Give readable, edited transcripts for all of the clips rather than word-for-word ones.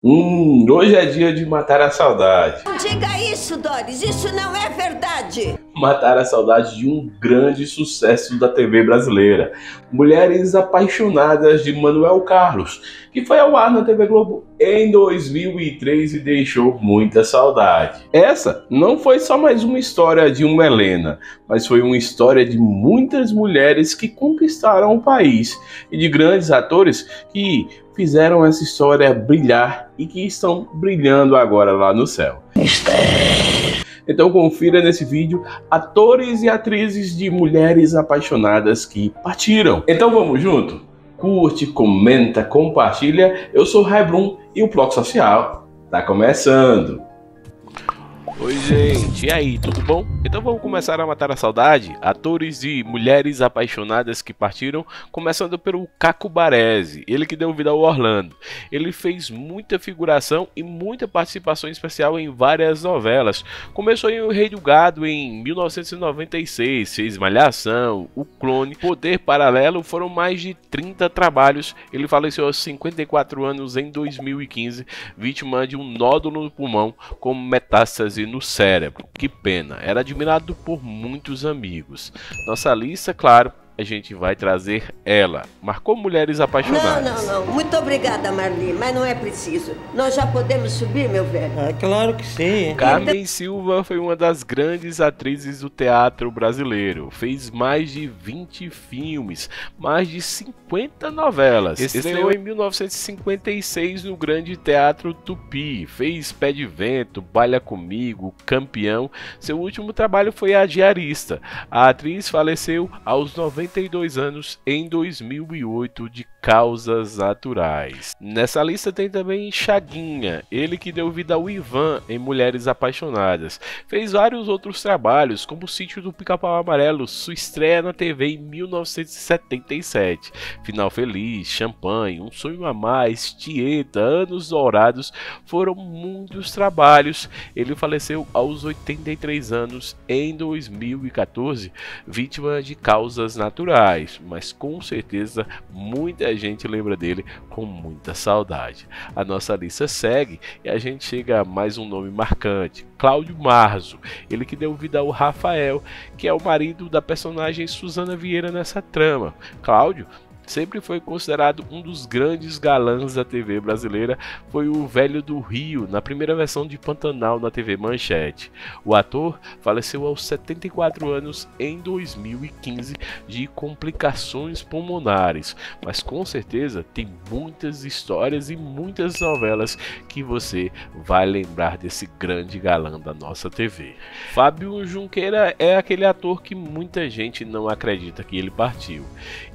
Hoje é dia de matar a saudade. Não diga isso, Doris, isso não é verdade. Matar a saudade de um grande sucesso da TV brasileira, Mulheres Apaixonadas, de Manuel Carlos, que foi ao ar na TV Globo em 2003 e deixou muita saudade. Essa não foi só mais uma história de uma Helena, mas foi uma história de muitas mulheres que conquistaram o país e de grandes atores que fizeram essa história brilhar e que estão brilhando agora lá no céu. Então confira nesse vídeo atores e atrizes de Mulheres Apaixonadas que partiram. Então vamos junto? Curte, comenta, compartilha. Eu sou Rayh Bloom e o Ploc Social tá começando. Oi gente, e aí, tudo bom? Então vamos começar a matar a saudade, atores de Mulheres Apaixonadas que partiram, começando pelo Caco Baresi, ele que deu vida ao Orlando. Ele fez muita figuração e muita participação especial em várias novelas. Começou em O Rei do Gado em 1996, fez Malhação, O Clone, Poder Paralelo, foram mais de 30 trabalhos. Ele faleceu aos 54 anos em 2015, vítima de um nódulo no pulmão com metástase no cérebro. Que pena, era admirado por muitos amigos. Nossa lista, claro, a gente vai trazer ela. Marcou Mulheres Apaixonadas. Não. Muito obrigada, Marli, mas não é preciso. Nós já podemos subir, meu velho? Ah, claro que sim. Carmen Silva foi uma das grandes atrizes do teatro brasileiro. Fez mais de 20 filmes, mais de 50 novelas. Estreou em 1956 no Grande Teatro Tupi. Fez Pé de Vento, Baila Comigo, Campeão. Seu último trabalho foi A Diarista. A atriz faleceu aos 92 anos em 2008 de causas naturais. Nessa lista tem também Chaguinha, ele que deu vida ao Ivan em Mulheres Apaixonadas. Fez vários outros trabalhos, como Sítio do Pica-Pau Amarelo, sua estreia na TV em 1977, Final Feliz, Champanhe, Um Sonho a Mais, Tieta, Anos Dourados, foram muitos trabalhos. Ele faleceu aos 83 anos em 2014, vítima de causas naturais, mas com certeza muita gente lembra dele com muita saudade. A nossa lista segue e a gente chega a mais um nome marcante, Cláudio Marzo, ele que deu vida ao Rafael, que é o marido da personagem Susana Vieira nessa trama. Cláudio sempre foi considerado um dos grandes galãs da TV brasileira, foi o Velho do Rio, na primeira versão de Pantanal na TV Manchete. O ator faleceu aos 74 anos em 2015 de complicações pulmonares, mas com certeza tem muitas histórias e muitas novelas que você vai lembrar desse grande galã da nossa TV. Fábio Junqueira é aquele ator que muita gente não acredita que ele partiu.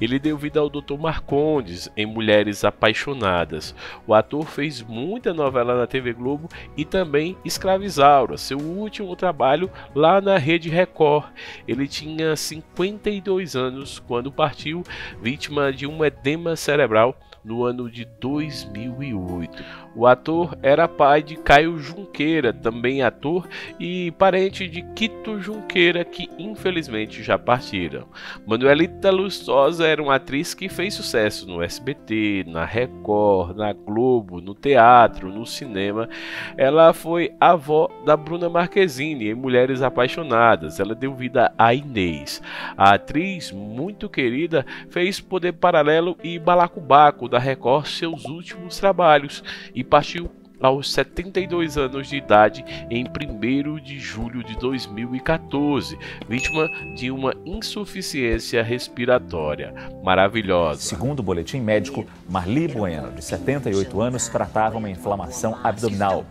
Ele deu vida ao Dr. Marcondes em Mulheres Apaixonadas. O ator fez muita novela na TV Globo e também Escravizaura, seu último trabalho lá na Rede Record. Ele tinha 52 anos quando partiu, vítima de um edema cerebral no ano de 2008. O ator era pai de Caio Junqueira, também ator, e parente de Quito Junqueira, que infelizmente já partiram. Manuelita Lustosa era uma atriz que fez sucesso no SBT, na Record, na Globo, no teatro, no cinema. Ela foi avó da Bruna Marquezine em Mulheres Apaixonadas. Ela deu vida a Inês. A atriz, muito querida, fez Poder Paralelo e Balacobaco da Record, seus últimos trabalhos, e partiu aos 72 anos de idade em 1º de julho de 2014, vítima de uma insuficiência respiratória. Maravilhosa. Segundo o boletim médico, Marli Bueno, de 78 anos, tratava uma inflamação abdominal.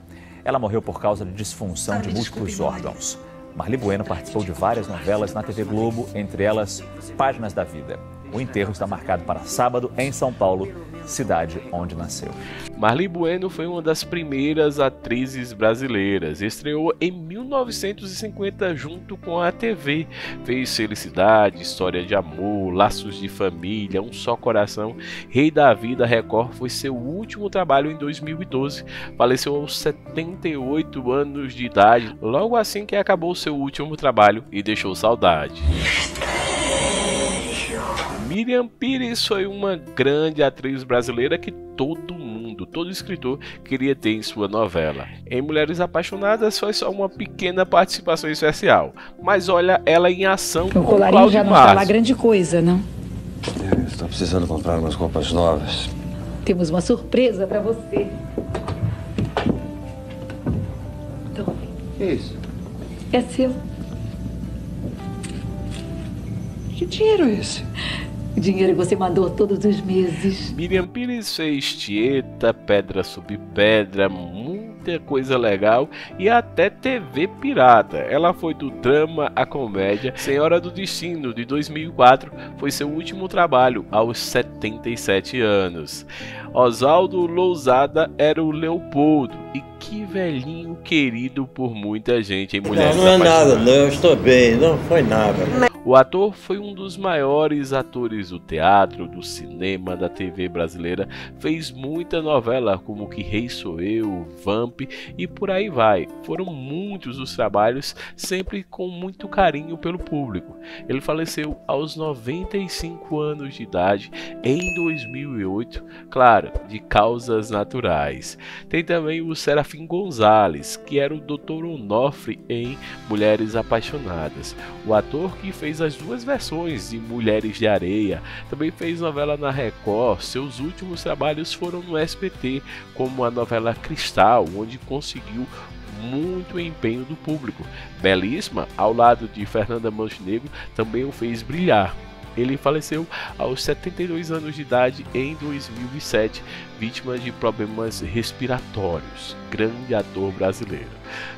Ela morreu por causa de disfunção de múltiplos órgãos. Marli Bueno participou de várias novelas na TV Globo, entre elas Páginas da Vida. O enterro está marcado para sábado em São Paulo, cidade onde nasceu. Marli Bueno foi uma das primeiras atrizes brasileiras. Estreou em 1950 junto com a TV. Fez Felicidade, História de Amor, Laços de Família, Um Só Coração, Rei da Vida. Record foi seu último trabalho em 2012. Faleceu aos 78 anos de idade, logo assim que acabou seu último trabalho e deixou saudade. Miriam Pires foi uma grande atriz brasileira que todo mundo mundo todo escritor queria ter em sua novela. Em Mulheres Apaixonadas foi só uma pequena participação especial, mas olha ela em ação com Cláudio Marzo. O colarinho já não fala grande coisa, não? Eu estou precisando comprar umas roupas novas. Temos uma surpresa para você. Tome. Isso. É seu. Que dinheiro é esse? O dinheiro que você mandou todos os meses. Miriam Pires fez Tieta, Pedra Sob Pedra, muita coisa legal e até TV pirata. Ela foi do drama à comédia. Senhora do Destino, de 2004, foi seu último trabalho aos 77 anos. Oswaldo Lousada era o Leopoldo, e que velhinho querido por muita gente em Mulheres Apaixonadas. Não, não é nada, não, eu estou bem, não foi nada. O ator foi um dos maiores atores do teatro, do cinema, da TV brasileira. Fez muita novela como Que Rei Sou Eu, Vamp e por aí vai. Foram muitos os trabalhos, sempre com muito carinho pelo público. Ele faleceu aos 95 anos de idade em 2008, claro, de causas naturais. Tem também o Serafim Gonzalez, que era o Dr. Onofre em Mulheres Apaixonadas. O ator que fez as duas versões de Mulheres de Areia, também fez novela na Record. Seus últimos trabalhos foram no SBT, como a novela Cristal, onde conseguiu muito empenho do público. Belíssima, ao lado de Fernanda Montenegro, também o fez brilhar. Ele faleceu aos 72 anos de idade em 2007, vítima de problemas respiratórios. Grande ator brasileiro.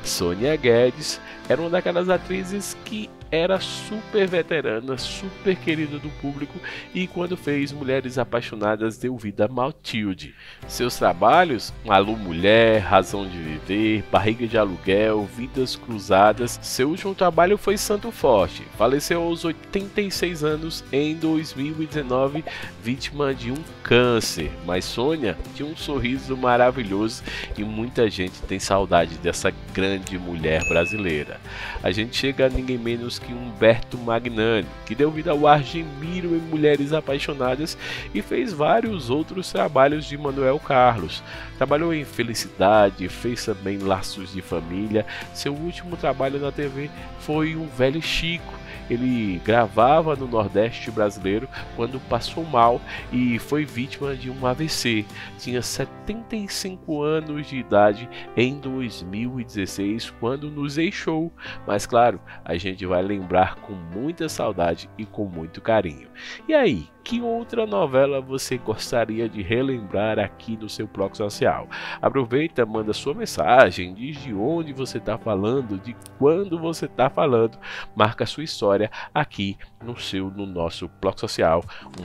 Sônia Guedes era uma daquelas atrizes que era super veterana, super querida do público, e quando fez Mulheres Apaixonadas deu vida a Matilde. Seus trabalhos, Alô Mulher, Razão de Viver, Barriga de Aluguel, Vidas Cruzadas. Seu último trabalho foi Santo Forte, faleceu aos 86 anos em 2019, vítima de um câncer, mas Sônia tinha um sorriso maravilhoso e muita gente tem saudade dessa grande mulher brasileira. A gente chega a ninguém menos que Humberto Magnani, que deu vida ao Argemiro em Mulheres Apaixonadas e fez vários outros trabalhos de Manuel Carlos. Trabalhou em Felicidade, fez também Laços de Família. Seu último trabalho na TV foi Um Velho Chico. Ele gravava no Nordeste brasileiro quando passou mal e foi vítima de um AVC. Tinha 75 anos de idade em 2016 quando nos deixou, mas claro, a gente vai lembrar com muita saudade e com muito carinho. E aí, que outra novela você gostaria de relembrar aqui no seu Ploc Social? Aproveita, manda sua mensagem, diz de onde você está falando, de quando você está falando, marca a sua história aqui no nosso Ploc Social.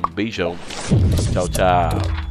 Um beijão, tchau, tchau.